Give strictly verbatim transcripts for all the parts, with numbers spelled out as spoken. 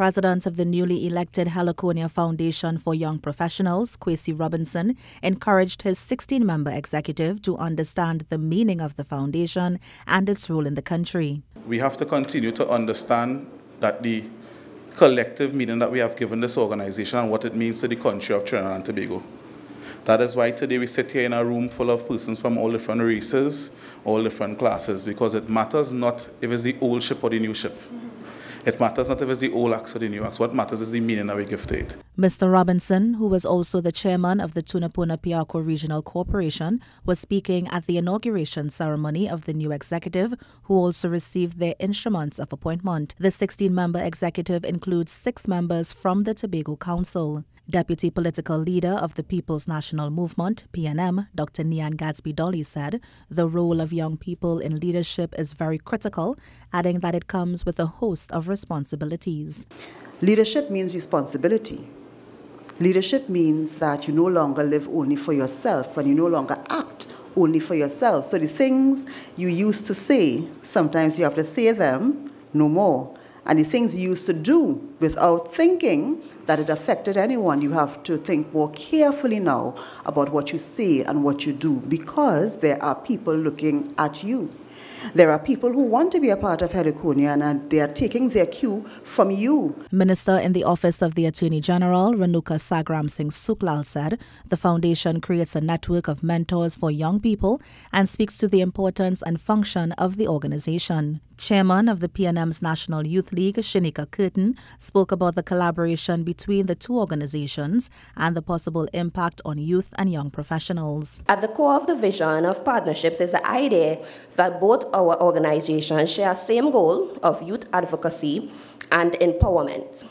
President of the newly elected Heliconia Foundation for Young Professionals, Kwasi Robinson, encouraged his sixteen-member executive to understand the meaning of the foundation and its role in the country. We have to continue to understand that the collective meaning that we have given this organization and what it means to the country of Trinidad and Tobago. That is why today we sit here in a room full of persons from all different races, all different classes, because it matters not if it's the old ship or the new ship. It matters not if it's the old axe or the new axe. What matters is the meaning that we give to it. Mister Robinson, who was also the chairman of the Tunapuna/Piarco Regional Corporation, was speaking at the inauguration ceremony of the new executive, who also received their instruments of appointment. The sixteen-member executive includes six members from the Tobago Council. Deputy Political Leader of the People's National Movement, P N M, Doctor Nian Gadsby-Dolly said the role of young people in leadership is very critical, adding that it comes with a host of responsibilities. Leadership means responsibility. Leadership means that you no longer live only for yourself and you no longer act only for yourself. So the things you used to say, sometimes you have to say them no more. And the things you used to do without thinking that it affected anyone, you have to think more carefully now about what you say and what you do, because there are people looking at you. There are people who want to be a part of Heliconia and they are taking their cue from you. Minister in the Office of the Attorney General, Renuka Sagram Singh Suklal, said the foundation creates a network of mentors for young people and speaks to the importance and function of the organization. Chairman of the P N M's National Youth League, Shinika Curtin, spoke about the collaboration between the two organizations and the possible impact on youth and young professionals. At the core of the vision of partnerships is the idea that both our organizations share the same goal of youth advocacy and empowerment.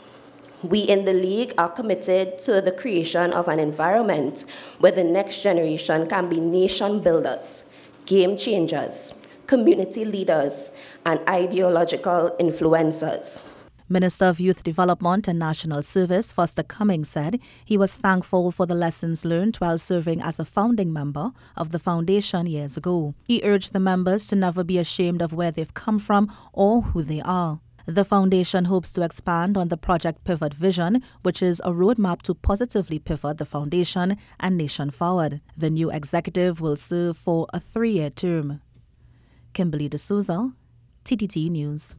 We in the League are committed to the creation of an environment where the next generation can be nation builders, game changers, community leaders, and ideological influencers. Minister of Youth Development and National Service, Foster Cummings, said he was thankful for the lessons learned while serving as a founding member of the foundation years ago. He urged the members to never be ashamed of where they've come from or who they are. The foundation hopes to expand on the Project Pivot Vision, which is a roadmap to positively pivot the foundation and nation forward. The new executive will serve for a three-year term. Kimberly D'Souza, T T T News.